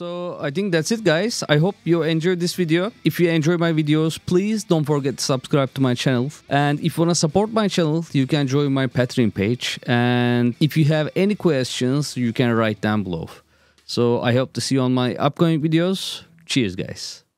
So I think that's it, guys. I hope you enjoyed this video. If you enjoy my videos, please don't forget to subscribe to my channel. And if you want to support my channel, you can join my Patreon page. And if you have any questions, you can write down below. So I hope to see you on my upcoming videos. Cheers, guys.